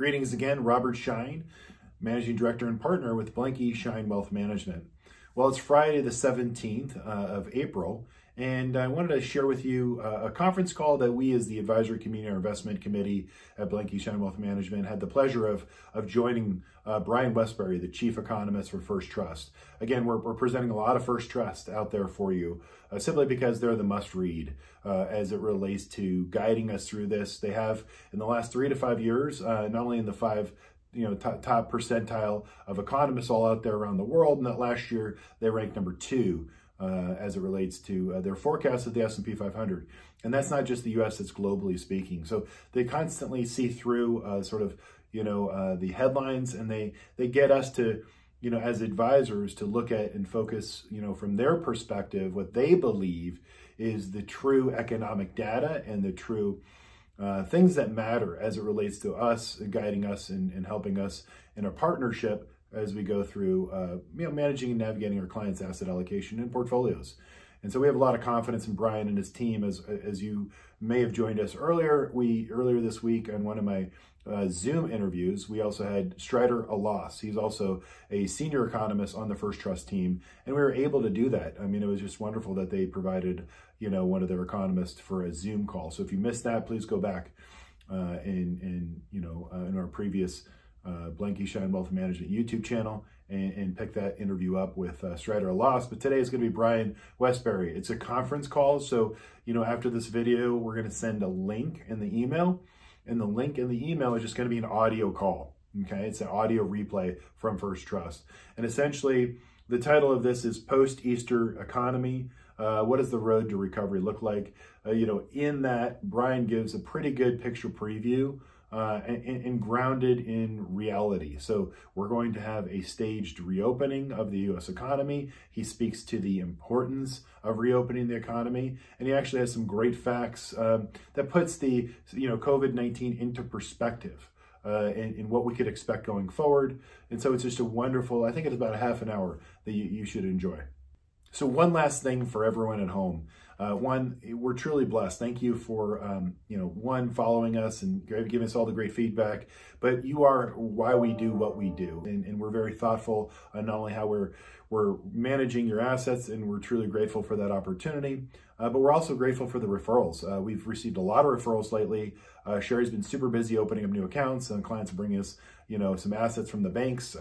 Greetings again, Robert Schein, Managing Director and Partner with Blanke Schein Wealth Management. Well, it's Friday the 17th of April, and I wanted to share with you a conference call that we as the Advisory Community or Investment Committee at Blanke Schein Wealth Management had the pleasure of joining Brian Wesbury, the Chief Economist for First Trust. Again, we're presenting a lot of First Trust out there for you, simply because they're the must-read as it relates to guiding us through this. They have, in the last 3 to 5 years, not only in the top percentile of economists all out there around the world, and that last year they ranked number 2 as it relates to their forecast of the S&P 500. And that's not just the U.S., it's globally speaking. So they constantly see through the headlines, and they get us to, as advisors, to look at and focus, from their perspective, what they believe is the true economic data and the true things that matter as it relates to us, guiding us and helping us in a partnership as we go through managing and navigating our clients' asset allocation and portfolios. And so we have a lot of confidence in Brian and his team. As you may have joined us earlier, earlier this week on one of my Zoom interviews, we also had Strider Elass. He's also a senior economist on the First Trust team, and we were able to do that. I mean, it was just wonderful that they provided, one of their economists for a Zoom call. So if you missed that, please go back in our previous Blanke Schein Wealth Management YouTube channel and pick that interview up with Strider Elass. But today is going to be Brian Wesbury. It's a conference call, so after this video, we're going to send a link in the email, and the link in the email is just going to be an audio call. Okay, it's an audio replay from First Trust, and essentially the title of this is Post-Easter Economy. What does the road to recovery look like? In that, Brian gives a pretty good picture preview. And grounded in reality. So we're going to have a staged reopening of the U.S. economy. He speaks to the importance of reopening the economy, and he actually has some great facts that puts the COVID-19 into perspective and what we could expect going forward. And so it's just a wonderful, I think it's about a half an hour that you should enjoy. So one last thing for everyone at home. We're truly blessed. Thank you for, following us and giving us all the great feedback. But you are why we do what we do. And we're very thoughtful on not only how we're managing your assets, and we're truly grateful for that opportunity. But we're also grateful for the referrals. We've received a lot of referrals lately. Sherry's been super busy opening up new accounts, and clients bring us, some assets from the banks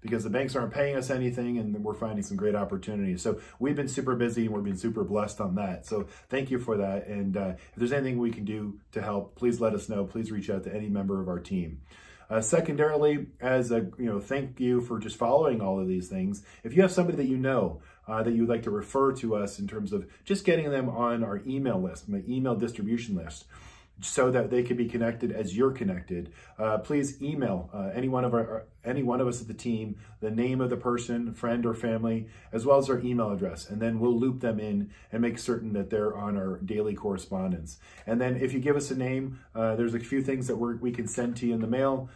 because the banks aren't paying us anything, and we're finding some great opportunities. So we've been super busy, and we've been super blessed on that. So thank you for that. And if there's anything we can do to help, please let us know. Please reach out to any member of our team. Secondarily, as a thank you for just following all of these things. If you have somebody that that you'd like to refer to us in terms of just getting them on our email list, my email distribution list, so that they can be connected as you're connected, please email any one of us at the team, the name of the person, friend or family, as well as our email address, and then we'll loop them in and make certain that they're on our daily correspondence. And then if you give us a name, there's a few things that we can send to you in the mail,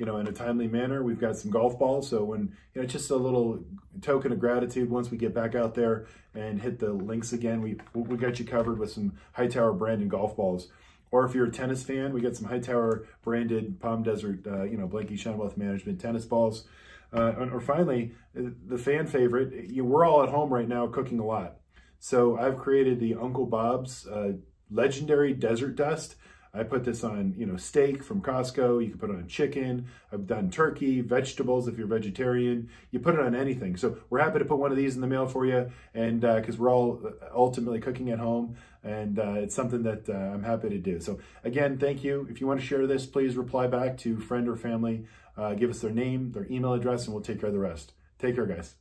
in a timely manner. We've got some golf balls, so when just a little token of gratitude once we get back out there and hit the links again. We got you covered with some HighTower branded golf balls. Or if you're a tennis fan, we got some HighTower branded Palm Desert, Blanke Schein Wealth Management tennis balls. Or finally, the fan favorite. We're all at home right now cooking a lot, so I've created the Uncle Bob's legendary desert dust. I put this on, steak from Costco. You can put it on chicken. I've done turkey, vegetables if you're vegetarian. You put it on anything. So we're happy to put one of these in the mail for you, and because we're all ultimately cooking at home, and it's something that I'm happy to do. So again, thank you. If you want to share this, please reply back to friend or family. Give us their name, their email address, and we'll take care of the rest. Take care, guys.